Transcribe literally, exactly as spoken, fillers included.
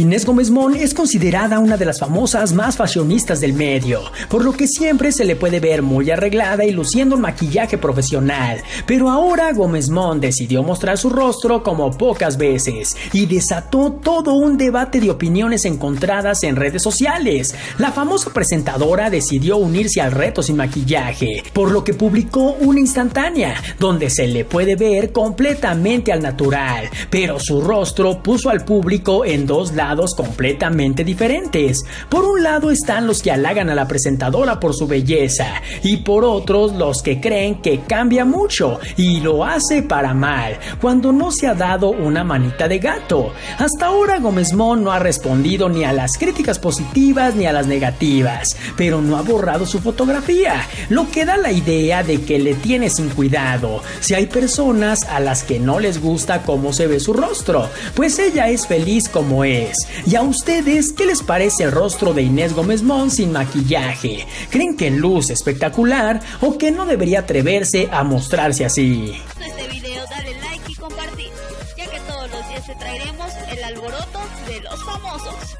Inés Gómez Mont es considerada una de las famosas más fashionistas del medio, por lo que siempre se le puede ver muy arreglada y luciendo un maquillaje profesional. Pero ahora Gómez Mont decidió mostrar su rostro como pocas veces y desató todo un debate de opiniones encontradas en redes sociales. La famosa presentadora decidió unirse al reto sin maquillaje, por lo que publicó una instantánea donde se le puede ver completamente al natural, pero su rostro puso al público en dos lados completamente diferentes. Por un lado están los que halagan a la presentadora por su belleza y por otros los que creen que cambia mucho y lo hace para mal cuando no se ha dado una manita de gato. Hasta ahora Gómez Mont no ha respondido ni a las críticas positivas ni a las negativas, pero no ha borrado su fotografía, lo que da la idea de que le tiene sin cuidado. Si hay personas a las que no les gusta cómo se ve su rostro, pues ella es feliz como es. ¿Y a ustedes qué les parece el rostro de Inés Gómez Mont sin maquillaje? ¿Creen que luce espectacular o que no debería atreverse a mostrarse así? Si te gustó este video, dale like y compartir, ya que todos los días te traeremos el alboroto de los famosos.